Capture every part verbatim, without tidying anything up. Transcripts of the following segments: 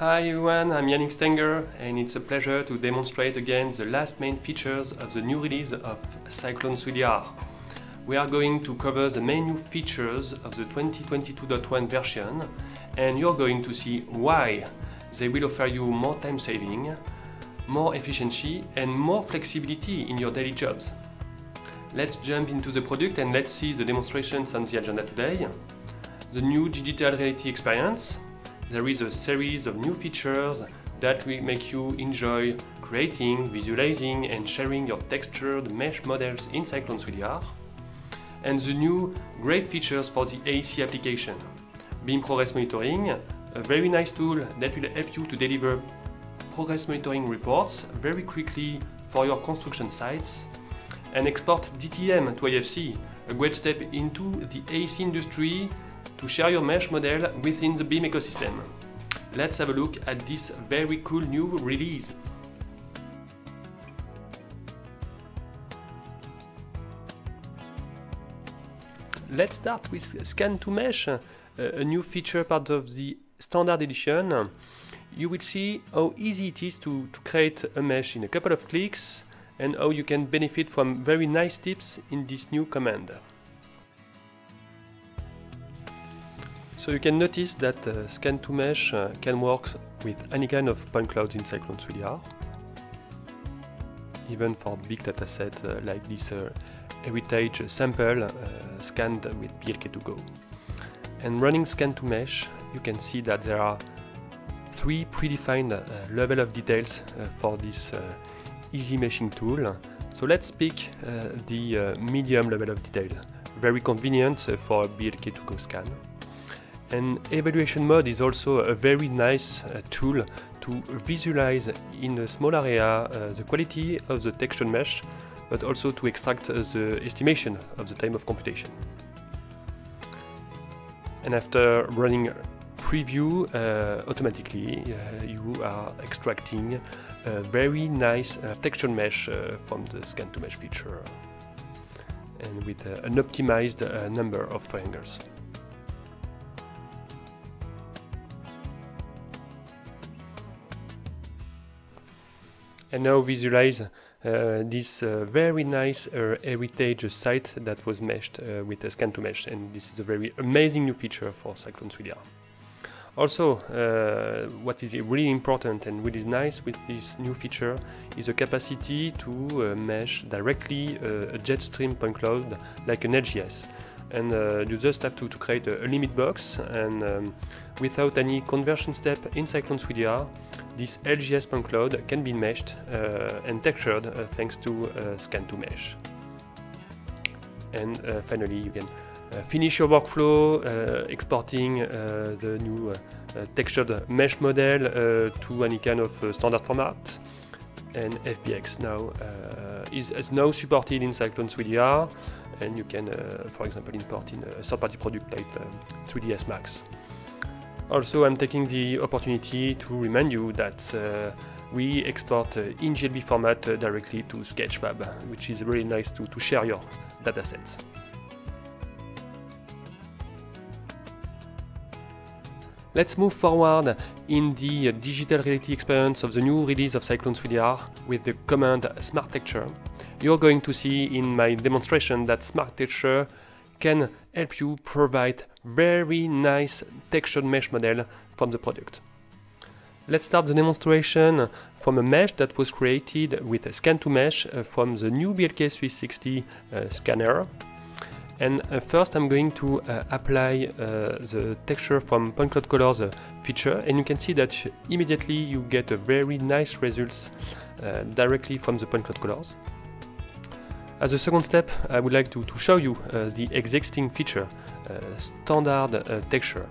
Hi everyone, I'm Yannick Stenger, and it's a pleasure to demonstrate again the last main features of the new release of Cyclone three D R. We are going to cover the main new features of the twenty twenty-two point one version, and you're going to see why they will offer you more time saving, more efficiency, and more flexibility in your daily jobs. Let's jump into the product and let's see the demonstrations on the agenda today. The new digital reality experience. There is a series of new features that will make you enjoy creating, visualizing, and sharing your textured mesh models in Cyclone three D R. And the new great features for the A E C application. BIM Progress Monitoring, a very nice tool that will help you to deliver progress monitoring reports very quickly for your construction sites. And export D T M to I F C, a great step into the A E C industry to share your mesh model within the BIM ecosystem. Let's have a look at this very cool new release. Let's start with Scan to Mesh, a new feature part of the Standard Edition. You will see how easy it is to, to create a mesh in a couple of clicks and how you can benefit from very nice tips in this new command. So you can notice that uh, Scan to Mesh uh, can work with any kind of point clouds in Cyclone three D R, even for big datasets uh, like this uh, heritage sample uh, scanned with B L K two G O. And running Scan to Mesh, you can see that there are three predefined uh, level of details uh, for this uh, easy meshing tool. So let's pick uh, the uh, medium level of detail, very convenient uh, for B L K two G O scan. And evaluation mode is also a very nice uh, tool to visualize in a small area uh, the quality of the texture mesh, but also to extract uh, the estimation of the time of computation. And after running preview, uh, automatically uh, you are extracting a very nice uh, texture mesh uh, from the Scan to Mesh feature, and with uh, an optimized uh, number of triangles. And now visualize uh, this uh, very nice uh, heritage site that was meshed uh, with a Scan to Mesh, and this is a very amazing new feature for Cyclone three D R. Also, uh, what is really important and really nice with this new feature is the capacity to uh, mesh directly uh, a jet stream point cloud like an L G S. And uh, you just have to, to create a, a limit box, and um, without any conversion step in Cyclone three D R, this L G S point cloud can be meshed uh, and textured uh, thanks to uh, Scan to Mesh. And uh, finally, you can uh, finish your workflow uh, exporting uh, the new uh, uh, textured mesh model uh, to any kind of uh, standard format. And F B X now uh, is, is now supported in Cyclone three D R, and you can, uh, for example, import in a third-party product like um, three D S Max. Also, I'm taking the opportunity to remind you that uh, we export uh, in G L B format uh, directly to Sketchfab, which is really nice to, to share your datasets. Let's move forward in the digital reality experience of the new release of Cyclone three D R with the command Smart Texture. You're going to see in my demonstration that Smart Texture can help you provide very nice textured mesh model from the product. Let's start the demonstration from a mesh that was created with a Scan to Mesh from the new B L K three sixty uh, scanner. And uh, first I'm going to uh, apply uh, the texture from point cloud colors uh, feature, and you can see that immediately you get a very nice results uh, directly from the point cloud colors. As a second step, I would like to, to show you uh, the existing feature, uh, standard uh, texture.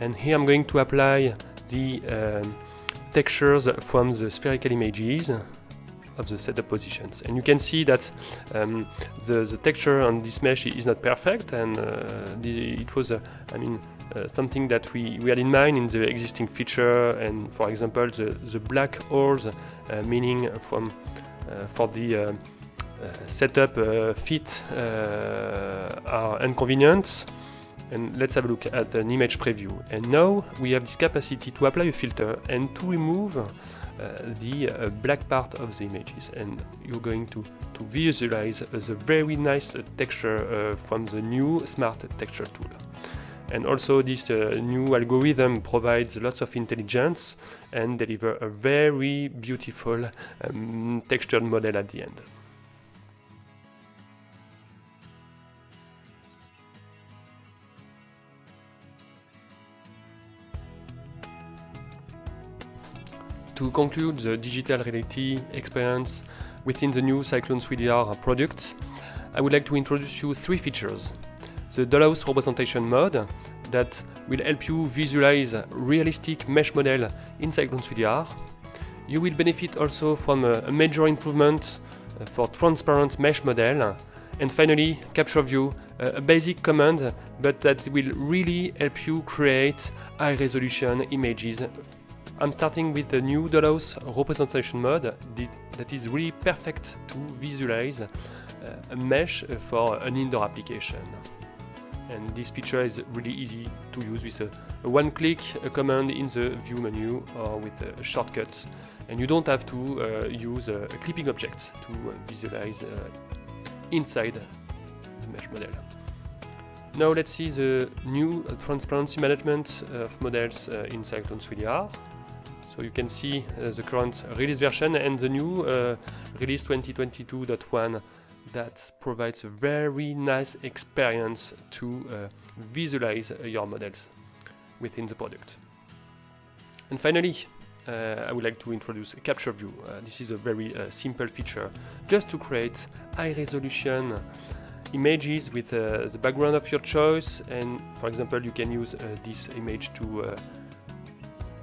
And here I'm going to apply the uh, textures from the spherical images of the setup positions, and you can see that um, the, the texture on this mesh is not perfect, and uh, the, it was uh, I mean uh, something that we, we had in mind in the existing feature. And for example, the, the black holes uh, meaning from uh, for the uh, uh, setup uh, fit uh, are inconvenient, And let's have a look at an image preview. And now we have this capacity to apply a filter and to remove uh, the uh, black part of the images. And you're going to, to visualize uh, the very nice uh, texture uh, from the new smart texture tool. And also this uh, new algorithm provides lots of intelligence and delivers a very beautiful um, textured model at the end. To conclude the digital reality experience within the new Cyclone three D R product, I would like to introduce you three features. The Dollhouse representation mode that will help you visualize realistic mesh model in Cyclone three D R. You will benefit also from a major improvement for transparent mesh model. And finally, Capture View, a basic command, but that will really help you create high resolution images. I'm starting with the new Dollhouse representation mode that is really perfect to visualize a mesh for an indoor application. And this feature is really easy to use with a, a one click, a command in the view menu or with a shortcut. And you don't have to uh, use a, a clipping object to uh, visualize uh, inside the mesh model. Now let's see the new transparency management of models uh, in Cyclone three D R. So you can see uh, the current release version and the new uh, release twenty twenty-two point one that provides a very nice experience to uh, visualize your models within the product. And finally, uh, I would like to introduce a Capture View. Uh, this is a very uh, simple feature just to create high resolution images with uh, the background of your choice. And for example, you can use uh, this image to uh,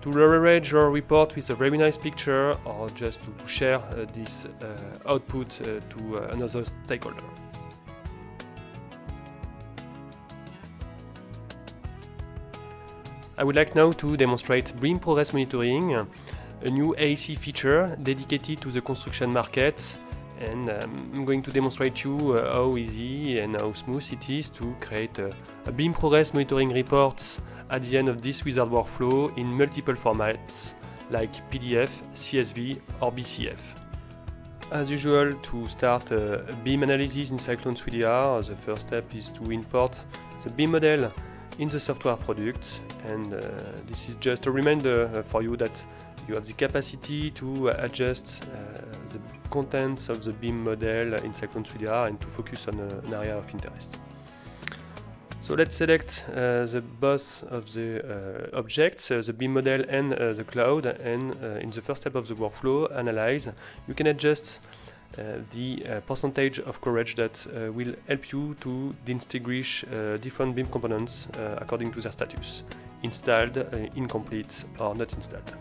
to leverage your report with a very nice picture, or just to share uh, this uh, output uh, to uh, another stakeholder. I would like now to demonstrate BIM Progress Monitoring, a new A E C feature dedicated to the construction market, and um, I'm going to demonstrate to you uh, how easy and how smooth it is to create a, a BIM Progress Monitoring report at the end of this wizard workflow in multiple formats like P D F, C S V or B C F. As usual, to start a BIM analysis in Cyclone three D R, the first step is to import the BIM model in the software product, and uh, this is just a reminder for you that you have the capacity to adjust uh, the contents of the BIM model in Cyclone three D R and to focus on uh, an area of interest. So let's select uh, the both of the uh, objects, uh, the BIM model and uh, the cloud, and uh, in the first step of the workflow, analyze. You can adjust uh, the uh, percentage of coverage that uh, will help you to distinguish uh, different BIM components uh, according to their status, installed, uh, incomplete or not installed.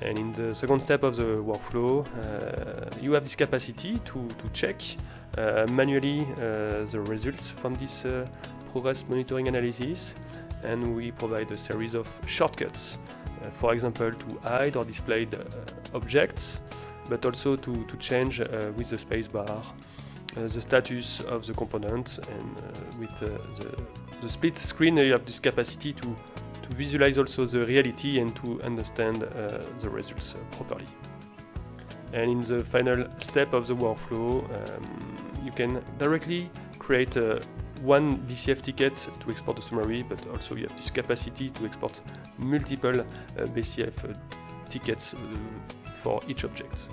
And in the second step of the workflow, uh, you have this capacity to, to check uh, manually uh, the results from this uh, progress monitoring analysis, and we provide a series of shortcuts, uh, for example to hide or display the uh, objects, but also to, to change uh, with the spacebar uh, the status of the component, and uh, with uh, the, the split screen you have this capacity to, to visualize also the reality and to understand uh, the results uh, properly. And in the final step of the workflow, um, you can directly create a one B C F ticket to export a summary, but also you have this capacity to export multiple uh, B C F uh, tickets uh, for each object.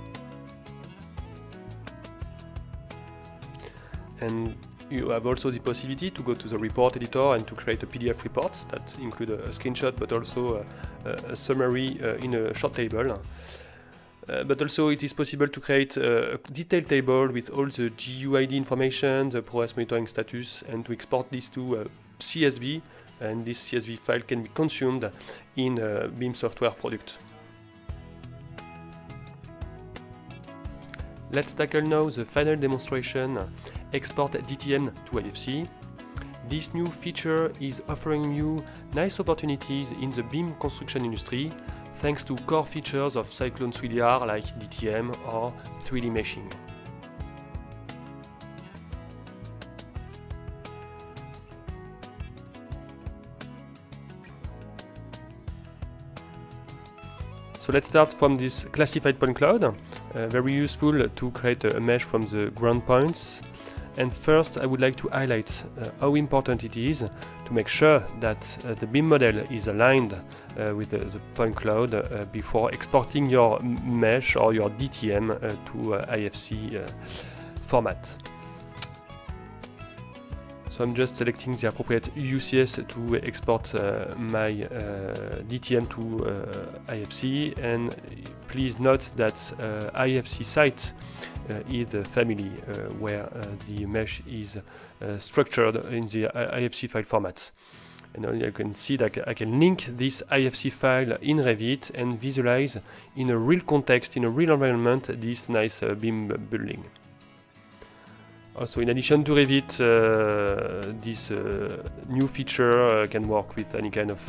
And you have also the possibility to go to the report editor and to create a P D F report that include a, a screenshot, but also a, a summary uh, in a short table. Uh, but also it is possible to create a detailed table with all the G U I D information, the progress monitoring status, and to export this to uh, C S V, and this C S V file can be consumed in uh, BIM software product. Let's tackle now the final demonstration, export D T M to I F C. This new feature is offering you nice opportunities in the BIM construction industry, thanks to core features of Cyclone three D R like D T M or three D meshing. So let's start from this classified point cloud, uh, very useful to create a mesh from the ground points. And first I would like to highlight uh, how important it is to make sure that uh, the B I M model is aligned uh, with the, the point cloud uh, before exporting your mesh or your D T M uh, to uh, I F C uh, format. So I'm just selecting the appropriate U C S to export uh, my uh, D T M to uh, I F C, and please note that uh, I F C site uh, is a family uh, where uh, the mesh is uh, structured in the I F C file format. And now you can see that I can link this I F C file in Revit and visualize in a real context, in a real environment, this nice uh, B I M building. Also, in addition to Revit, uh, this uh, new feature uh, can work with any kind of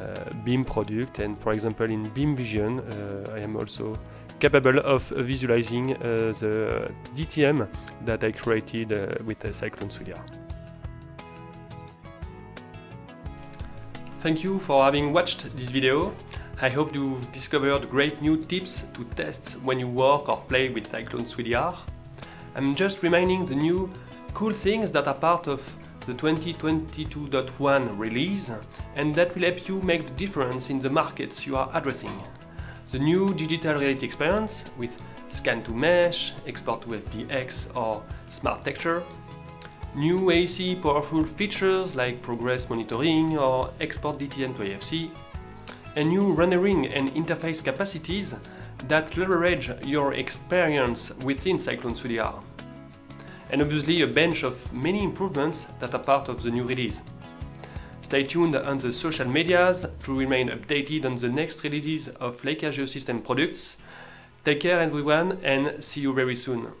uh, B I M product, and for example in B I M Vision uh, I am also capable of visualizing uh, the D T M that I created uh, with uh, Cyclone three D R. Thank you for having watched this video. I hope you've discovered great new tips to test when you work or play with Cyclone three D R. I'm just reminding the new cool things that are part of the twenty twenty-two point one release and that will help you make the difference in the markets you are addressing. The new digital reality experience with scan to mesh, export to F B X or smart texture. New A C powerful features like progress monitoring or export D T M to I F C. And new rendering and interface capacities that leverage your experience within Cyclone three D R. And obviously a bunch of many improvements that are part of the new release. Stay tuned on the social medias to remain updated on the next releases of Leica Geosystems products. Take care everyone, and see you very soon.